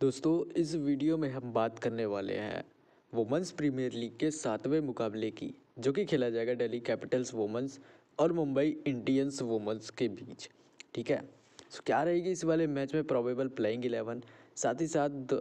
दोस्तों इस वीडियो में हम बात करने वाले हैं वुमेंस प्रीमियर लीग के 7वें मुकाबले की, जो कि खेला जाएगा दिल्ली कैपिटल्स वुमेंस और मुंबई इंडियंस वुमेंस के बीच। ठीक है, तो क्या रहेगी इस वाले मैच में प्रोबेबल प्लेइंग 11, साथ ही साथ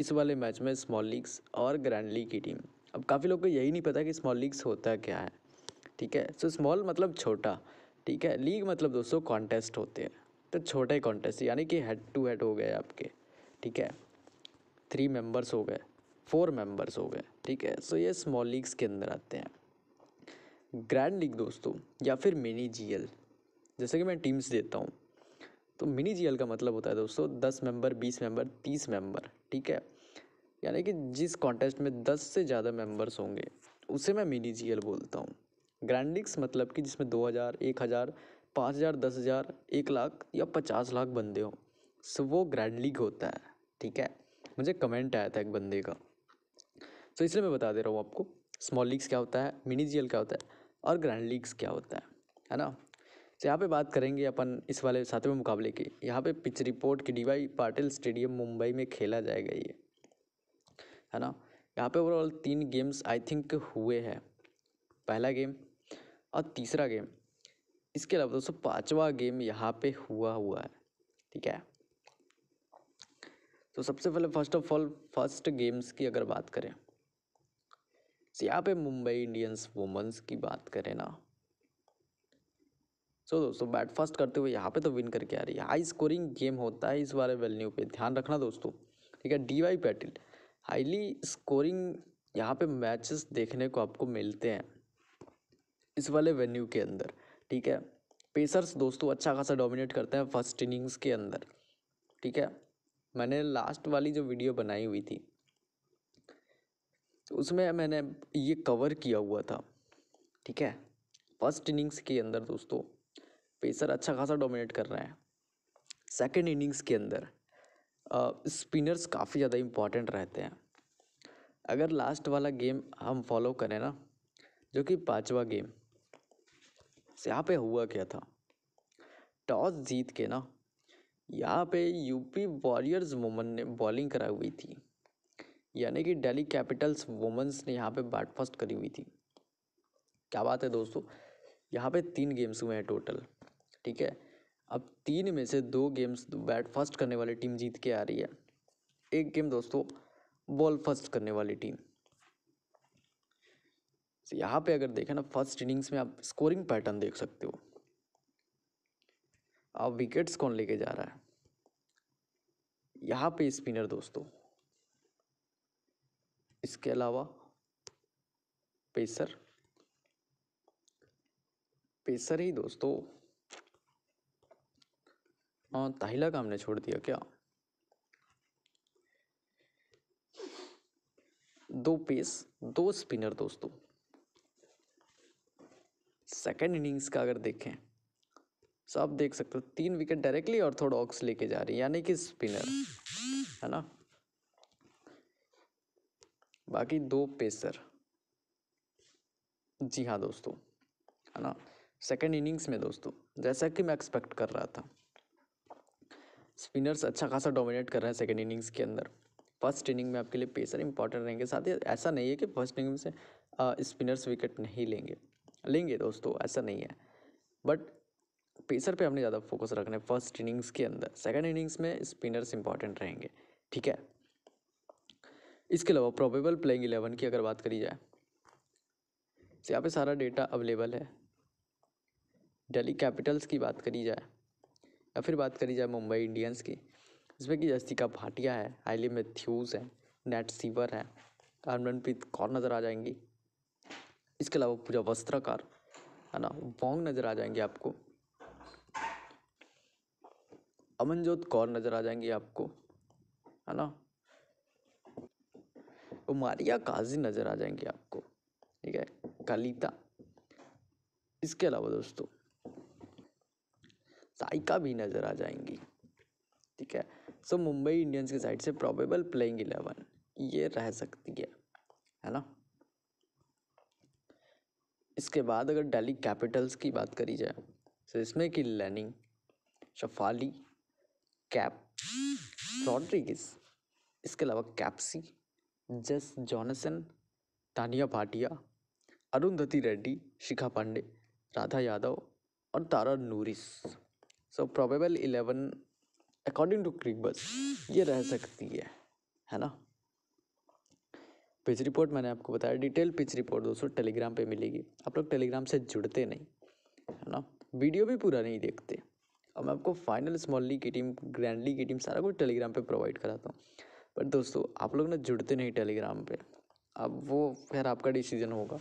इस वाले मैच में स्मॉल लीग्स और ग्रैंड लीग की टीम। अब काफ़ी लोग को यही नहीं पता कि स्मॉल लीग्स होता क्या है। ठीक है, सो स्मॉल मतलब छोटा, ठीक है, लीग मतलब दोस्तों कॉन्टेस्ट होते हैं, तो छोटे कॉन्टेस्ट यानी कि हेड टू हेड हो गए आपके। ठीक है, 3 मेंबर्स हो गए, 4 मेंबर्स हो गए। ठीक है, सो ये स्मॉल लीग्स के अंदर आते हैं। ग्रैंड लीग दोस्तों या फिर मिनी जीएल, जैसे कि मैं टीम्स देता हूँ, तो मिनी जीएल का मतलब होता है दोस्तों 10 मेंबर, 20 मेंबर, 30 मेंबर। ठीक है, यानी कि जिस कॉन्टेस्ट में 10 से ज़्यादा मेंबर्स होंगे उसे मैं मिनी जीएल बोलता हूँ। ग्रैंड लीग्स मतलब कि जिसमें 2000, 1000, 5000, 10000, 1 लाख या 50 लाख बंदे हों, सो वो ग्रैंड लीग होता है। ठीक है, मुझे कमेंट आया था एक बंदे का, तो इसलिए मैं बता दे रहा हूँ आपको स्मॉल लीग्स क्या होता है, मिनी जीएल क्या होता है और ग्रैंड लीग्स क्या होता है ना। तो यहाँ पे बात करेंगे अपन इस वाले 7वें मुकाबले के। यहाँ पे पिच रिपोर्ट की DY पाटिल स्टेडियम मुंबई में खेला जाएगा ये, है ना। यहाँ पे ओवरऑल 3 गेम्स आई थिंक हुए हैं, पहला गेम और तीसरा गेम, इसके अलावा दोस्तों 5वां गेम यहाँ पे हुआ है। ठीक है, तो सबसे पहले फर्स्ट गेम्स की अगर बात करें, यहाँ पे मुंबई इंडियंस वुमेंस की बात करें ना, सो दोस्तों बैट फर्स्ट करते हुए यहाँ पे तो विन करके आ रही है। हाई स्कोरिंग गेम होता है इस बारे वेन्यू पे, ध्यान रखना दोस्तों। ठीक है, DY पाटिल हाईली स्कोरिंग यहाँ पे मैचेस देखने को आपको मिलते हैं इस वाले वेन्यू के अंदर। ठीक है, पेसर्स दोस्तों अच्छा खासा डोमिनेट करते हैं फर्स्ट इनिंग्स के अंदर। ठीक है, मैंने लास्ट वाली जो वीडियो बनाई हुई थी उसमें मैंने ये कवर किया हुआ था। ठीक है, फर्स्ट इनिंग्स के अंदर दोस्तों पेसर अच्छा खासा डोमिनेट कर रहे हैं। सेकंड इनिंग्स के अंदर स्पिनर्स काफ़ी ज़्यादा इम्पॉर्टेंट रहते हैं। अगर लास्ट वाला गेम हम फॉलो करें ना, जो कि 5वां गेम, से यहाँ पे हुआ क्या था, टॉस जीत के ना यहाँ पे यूपी वॉरियर्स वुमेन ने बॉलिंग कराई हुई थी, यानी कि दिल्ली कैपिटल्स वुमेंस ने यहाँ पे बैट फर्स्ट करी हुई थी। क्या बात है दोस्तों, यहाँ पे 3 गेम्स हुए हैं टोटल। ठीक है, अब 3 में से 2 गेम्स बैट फर्स्ट करने वाली टीम जीत के आ रही है, 1 गेम दोस्तों बॉल फर्स्ट करने वाली टीम। तो यहाँ पे अगर देखें ना फर्स्ट इनिंग्स में आप स्कोरिंग पैटर्न देख सकते हो, आप विकेट्स कौन लेके जा रहा है, यहाँ पे स्पिनर दोस्तों, इसके अलावा पेसर ही दोस्तों। हाँ, ताहिला का हमने छोड़ दिया क्या, 2 पेस, 2 स्पिनर दोस्तों। सेकंड इनिंग्स का अगर देखें तो आप देख सकते हो 3 विकेट डायरेक्टली ऑर्थोडॉक्स लेके जा रही है, यानी कि स्पिनर, है ना, बाकी 2 पेसर। जी हाँ दोस्तों, है ना। सेकेंड इनिंग्स में दोस्तों जैसा कि मैं एक्सपेक्ट कर रहा था, स्पिनर्स अच्छा खासा डोमिनेट कर रहे हैं सेकेंड इनिंग्स के अंदर। फर्स्ट इनिंग में आपके लिए पेसर इंपॉर्टेंट रहेंगे, साथ ही ऐसा नहीं है कि फर्स्ट इनिंग से स्पिनर्स विकेट नहीं लेंगे दोस्तों, ऐसा नहीं है, बट पेसर पे हमने ज़्यादा फोकस रखना है फर्स्ट इनिंग्स के अंदर। सेकेंड इनिंग्स में स्पिनर्स इंपॉर्टेंट रहेंगे। ठीक है, इसके अलावा प्रोबेबल प्लेइंग 11 की अगर बात करी जाए तो यहाँ पे सारा डेटा अवेलेबल है। दिल्ली कैपिटल्स की बात करी जाए या फिर बात करी जाए मुंबई इंडियंस की, जिसमें कि अस्तिका भाटिया है, आइली मैथ्यूज है, नेट सीवर है, हरमनप्रीत कौर नज़र आ जाएंगी, इसके अलावा पूजा वस्त्राकार, है ना, वोंग नज़र आ जाएंगे आपको, अमनजोत कौर नज़र आ जाएंगी आपको, है ना, उमारिया काजी नज़र आ जाएंगी आपको। ठीक है, कालिता, इसके अलावा दोस्तों साइका भी नज़र आ जाएंगी। ठीक है, सो मुंबई इंडियंस की साइड से प्रोबेबल प्लेइंग 11 ये रह सकती है ना। इसके बाद अगर दिल्ली कैपिटल्स की बात करी जाए तो इसमें कि लैनिंग, शफाली, कैप, रॉड्रिगस, इसके अलावा Capsey, Jess Jonassen, Taniya Bhatia, Arundhati Reddy, Shikha Pandey, Radha Yadav और Tara Norris. So probable 11 according to Cricbuzz ये रह सकती है ना। पिच रिपोर्ट मैंने आपको बताया, डिटेल पिच रिपोर्ट दोस्तों टेलीग्राम पे मिलेगी। आप लोग टेलीग्राम से जुड़ते नहीं है ना, वीडियो भी पूरा नहीं देखते, और मैं आपको फाइनल स्मॉल लीग की टीम, ग्रैंड लीग की टीम सारा कुछ टेलीग्राम पे प्रोवाइड कराता हूँ। बट दोस्तों आप लोग ना जुड़ते नहीं टेलीग्राम पे, अब वो खैर आपका डिसीजन होगा।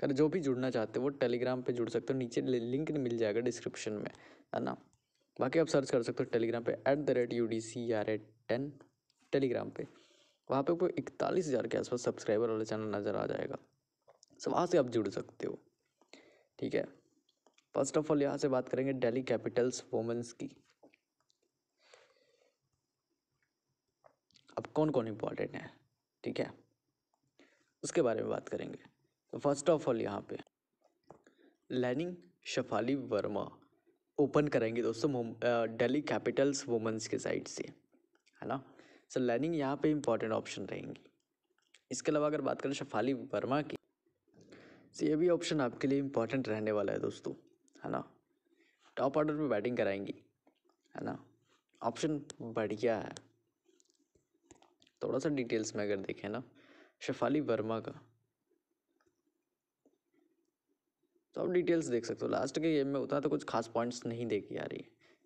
खैर जो भी जुड़ना चाहते हो वो टेलीग्राम पे जुड़ सकते हो, नीचे लिंक मिल जाएगा डिस्क्रिप्शन में है ना। बाकी आप सर्च कर सकते हो टेलीग्राम पे @UDCRA10 टेलीग्राम पे, वहाँ पे आपको 41,000 के आसपास सब्सक्राइबर वाला चैनल नज़र आ जाएगा। सो वहाँ से आप जुड़ सकते हो, ठीक है। फर्स्ट ऑफ ऑल यहाँ से बात करेंगे दिल्ली कैपिटल्स वुमेन्स की। अब कौन कौन इम्पॉर्टेंट है, ठीक है, उसके बारे में बात करेंगे। तो फर्स्ट ऑफ ऑल यहाँ पे लैनिंग, शफाली वर्मा ओपन करेंगे दोस्तों दिल्ली कैपिटल्स वुमेन्स के साइड से, है ना। सो लैनिंग यहाँ पे इम्पॉर्टेंट ऑप्शन रहेंगी। इसके अलावा अगर बात करें शफाली वर्मा की, तो ये भी ऑप्शन आपके लिए इम्पॉर्टेंट रहने वाला है दोस्तों, है ना। टॉप ऑर्डर में बैटिंग कराएंगी, है ना, ऑप्शन बढ़िया है। थोड़ा सा डिटेल्स में अगर देखें ना शफाली वर्मा का, तो आप डिटेल्स देख सकते हो। लास्ट के गेम में उतना तो कुछ खास पॉइंट्स नहीं दे के आ रही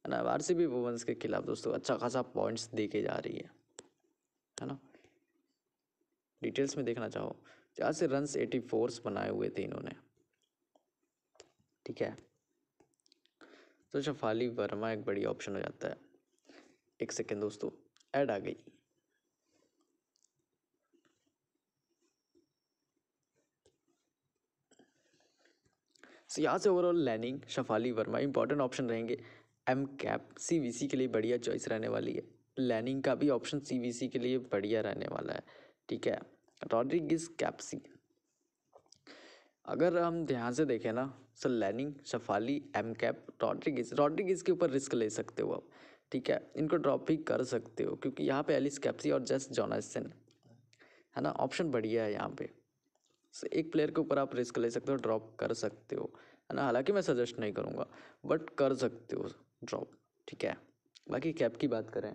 है ना, आरसीबी वुमेंस के खिलाफ दोस्तों अच्छा खासा पॉइंट्स दे के जा रही है ना। डिटेल्स में देखना चाहो तो यहाँ से रन्स 84 बनाए हुए थे इन्होंने, ठीक है। तो शफाली वर्मा एक बढ़िया ऑप्शन हो जाता है। एक सेकेंड दोस्तों, ऐड आ गई। सो यहाँ से overall Lanning, Shafali Verma important option रहेंगे। एम कैप सीवीसी के लिए बढ़िया चॉइस रहने वाली है। लैनिंग का भी ऑप्शन सीवीसी के लिए बढ़िया रहने वाला है, ठीक है। रॉड्रिगिस, कैप्सी, अगर हम ध्यान से देखें ना, so Lanning, Shafali, M Kapp, Rodrigues के ऊपर रिस्क ले सकते हो आप, ठीक है। इनको ड्रॉप भी कर सकते हो क्योंकि यहाँ पे एलिस कैप्सी और जेस जॉनासन है ना, ऑप्शन बढ़िया है यहाँ पे। सो एक प्लेयर के ऊपर आप रिस्क ले सकते हो, ड्रॉप कर सकते हो, है ना। हालांकि मैं सजेस्ट नहीं करूँगा, बट कर सकते हो ड्रॉप, ठीक है। बाकी कैप की बात करें,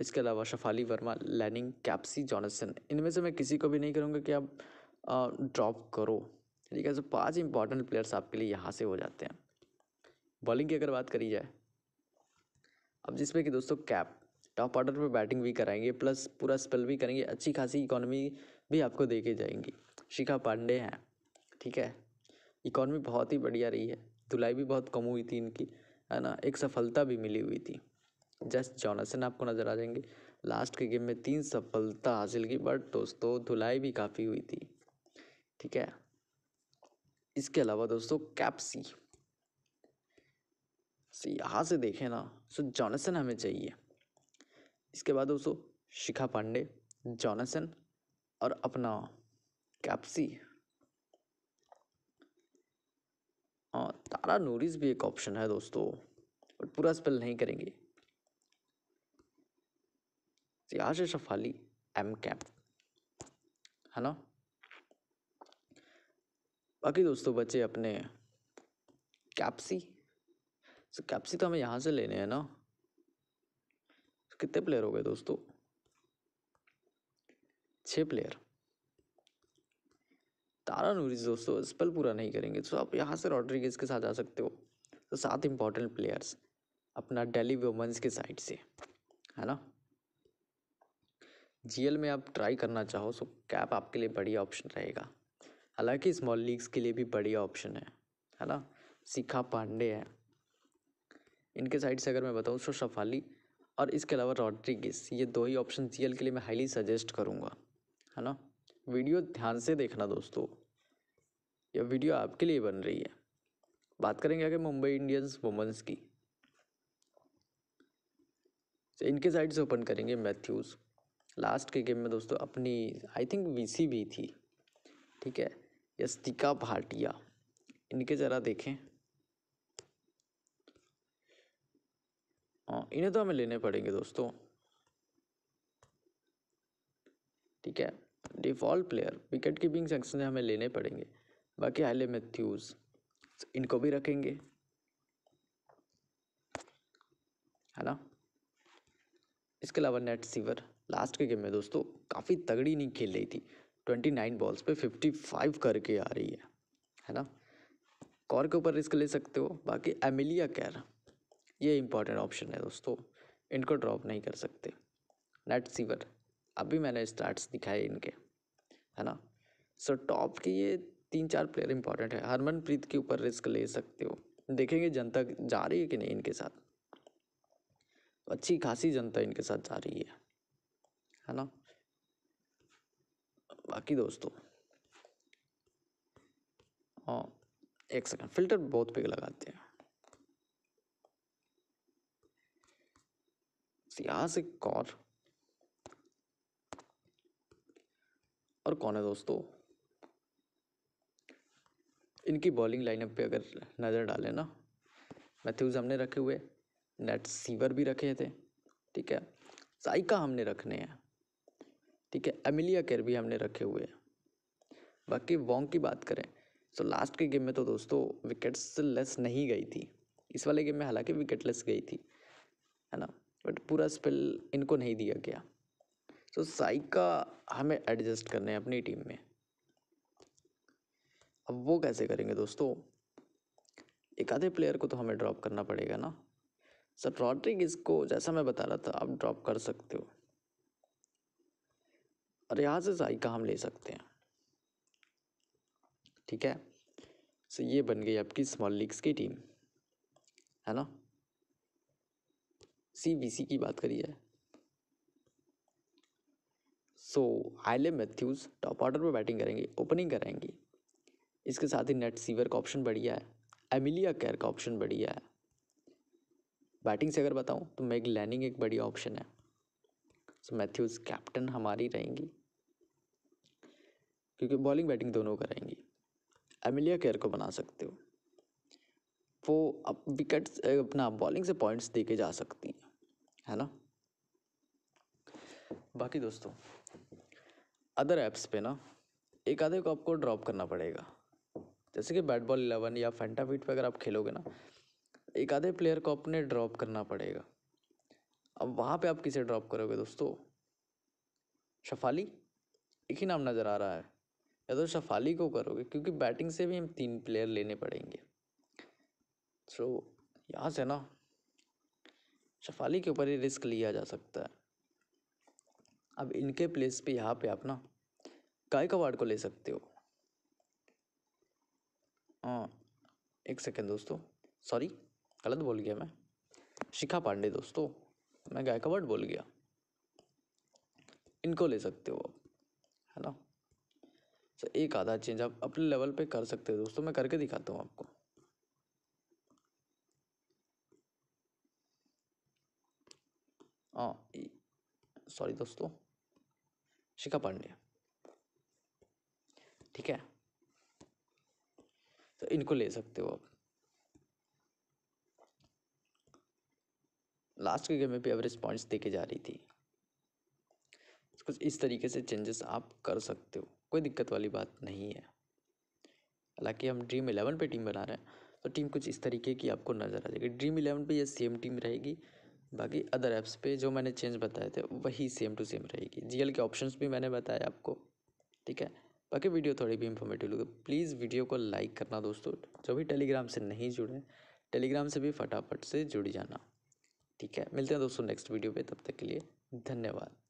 इसके अलावा Shafali Verma, Lanning, Capsey, Jonassen, इनमें से मैं किसी को भी नहीं करूँगा कि आप ड्रॉप करो, ठीक है। सो 5 इंपॉर्टेंट प्लेयर्स आपके लिए यहाँ से हो जाते हैं। बॉलिंग की अगर बात करी जाए, अब जिसमें कि दोस्तों कैप टॉप ऑर्डर पर बैटिंग भी कराएंगे, प्लस पूरा स्पेल भी करेंगे, अच्छी खासी इकोनॉमी भी आपको दे के जाएंगी। शिखा पांडे हैं, ठीक है। इकोनॉमी बहुत ही बढ़िया रही है, धुलाई भी बहुत कम हुई थी इनकी, है ना, एक सफलता भी मिली हुई थी। जस्ट जॉनसन आपको नज़र आ जाएंगे, लास्ट के गेम में 3 सफलता हासिल की, बट दोस्तों धुलाई भी काफ़ी हुई थी, ठीक है। इसके अलावा दोस्तों कैप्सी, यहाँ से देखें ना, सो जॉनसन हमें चाहिए। इसके बाद दोस्तों शिखा पांडे, जॉनसन और अपना कैप्सी, और तारा नूरिस भी एक ऑप्शन है दोस्तों, बट पूरा स्पेल नहीं करेंगे। यहाँ से शफाली, एम कैप, है ना। बाकी दोस्तों बचे अपने कैप्सी। सो कैप्सी तो हमें यहाँ से लेने हैं ना। कितने प्लेयर हो गए दोस्तों? 6 प्लेयर। तारा नूरिस दोस्तों स्पेल पूरा नहीं करेंगे, तो आप यहाँ से रॉड्रिगिस के साथ जा सकते हो। तो 7 इंपॉर्टेंट प्लेयर्स अपना दिल्ली वुमेन्स के साइड से, है ना। जीएल में आप ट्राई करना चाहो सो कैप आपके लिए बढ़िया ऑप्शन रहेगा, हालांकि स्मॉल लीग्स के लिए भी बढ़िया ऑप्शन है ना। शिखा पांडे है, इनके साइड से अगर मैं बताऊँ सो शफाली और इसके अलावा रॉड्रिगिस, ये 2 ही ऑप्शन जीएल के लिए मैं हाईली सजेस्ट करूँगा, है ना। वीडियो ध्यान से देखना दोस्तों, यह वीडियो आपके लिए बन रही है। बात करेंगे आगे मुंबई इंडियंस वुमेन्स की। तो इनके साइड से ओपन करेंगे मैथ्यूज़। लास्ट के गेम में दोस्तों अपनी आई थिंक वीसी भी थी, ठीक है। अस्तिका भाटिया, इनके ज़रा देखें, इन्हें तो हमें लेने पड़ेंगे दोस्तों। ठीक है। Default player wicket keeping section से हमें लेने पड़ेंगे, बाकी हाईले मैथ्यूज इनको भी रखेंगे, है ना। इसके अलावा नेट सीवर लास्ट के गेम में दोस्तों काफ़ी तगड़ी नहीं खेल रही थी, 29 बॉल्स पे 55 करके आ रही है ना। कौर के ऊपर रिस्क ले सकते हो, बाकी एमिलिया कैर ये इम्पॉर्टेंट ऑप्शन है दोस्तों, इनको ड्रॉप नहीं कर सकते। नेट सीवर अभी मैंने स्टार्ट्स दिखाए इनके, है ना। सो टॉप के ये 3-4 प्लेयर इंपॉर्टेंट है। हरमनप्रीत के ऊपर रिस्क ले सकते हो, देखेंगे जनता जा रही है कि नहीं इनके साथ, अच्छी खासी जनता इनके साथ जा रही है ना। बाकी दोस्तों हाँ एक सेकंड, फिल्टर बहुत पे लगाते हैं यहाँ से। कौन है दोस्तों इनकी बॉलिंग लाइनअप पे अगर नज़र डालें ना, मैथ्यूज हमने रखे हुए, नेट सीवर भी रखे थे, ठीक है। साइका हमने रखने हैं, ठीक है। एमिलिया कैर भी हमने रखे हुए हैं। बाकी वोंग की बात करें तो लास्ट के गेम में तो दोस्तों विकेट्स लेस नहीं गई थी, इस वाले गेम में हालांकि विकेट लेस गई थी, है ना, बट पूरा स्पेल इनको नहीं दिया गया। तो साइका हमें एडजस्ट करने हैं अपनी टीम में। अब वो कैसे करेंगे दोस्तों, एक आधे प्लेयर को तो हमें ड्रॉप करना पड़ेगा ना। सर रॉड्रिगेज को जैसा मैं बता रहा था आप ड्रॉप कर सकते हो, और यहाँ से साइका हम ले सकते हैं, ठीक है। सो ये बन गई आपकी स्मॉल लीग्स की टीम, है ना। सीबीसी की बात करी जाए so Hayley Matthews top order पर बैटिंग करेंगे, ओपनिंग कराएंगी। इसके साथ ही नेट सीवर का ऑप्शन बढ़िया है, एमिलिया कैर का ऑप्शन बढ़िया है। बैटिंग से अगर बताऊं तो मेग लैनिंग एक बढ़िया ऑप्शन है। सो मैथ्यूज कैप्टन हमारी रहेंगी, क्योंकि बॉलिंग बैटिंग दोनों कराएंगी। एमिलिया कैर को बना सकते हो, वो अब विकेट्स अपना बॉलिंग से पॉइंट्स दे के जा सकती है ना। बाकी दोस्तों अदर ऐप्स पे ना एक आधे को आपको ड्रॉप करना पड़ेगा, जैसे कि Ball 11 या फैंटा फीट पर अगर आप खेलोगे ना, एक आधे प्लेयर को अपने ड्रॉप करना पड़ेगा। अब वहाँ पे आप किसे ड्रॉप करोगे दोस्तों, शफाली एक ही नाम नज़र आ रहा है, या तो शफाली को करोगे, क्योंकि बैटिंग से भी हम 3 प्लेयर लेने पड़ेंगे। सो यहाँ से ना शफाली के ऊपर ही रिस्क लिया जा सकता है। अब इनके प्लेस पे यहाँ पे आप ना गायकवाड़ को ले सकते हो। एक सेकेंड दोस्तों, सॉरी गलत बोल गया मैं, शिखा पांडे दोस्तों, मैं गायकवाड़ बोल गया, इनको ले सकते हो आप, है ना। सो एक आधा चेंज आप अपने लेवल पे कर सकते हो दोस्तों, मैं करके दिखाता हूँ आपको। सॉरी दोस्तों, शिखा पांडे, ठीक है, तो इनको ले सकते हो आप। लास्ट के गेम में भी एवरेज पॉइंट्स देके जा रही थी। कुछ इस तरीके से चेंजेस आप कर सकते हो, कोई दिक्कत वाली बात नहीं है। हालांकि हम Dream11 पे टीम बना रहे हैं, तो टीम कुछ इस तरीके की आपको नज़र आ जाएगी। Dream11 पे ये सेम टीम रहेगी, बाकी अदर ऐप्स पे जो मैंने चेंज बताए थे वही सेम टू सेम रहेगी। जीएल के ऑप्शंस भी मैंने बताए आपको, ठीक है। बाकी वीडियो थोड़ी भी इंफॉर्मेटिव लगे प्लीज़ वीडियो को लाइक करना दोस्तों। जो भी टेलीग्राम से नहीं जुड़े, टेलीग्राम से भी फटाफट से जुड़ जाना, ठीक है। मिलते हैं दोस्तों नेक्स्ट वीडियो पे, तब तक के लिए धन्यवाद।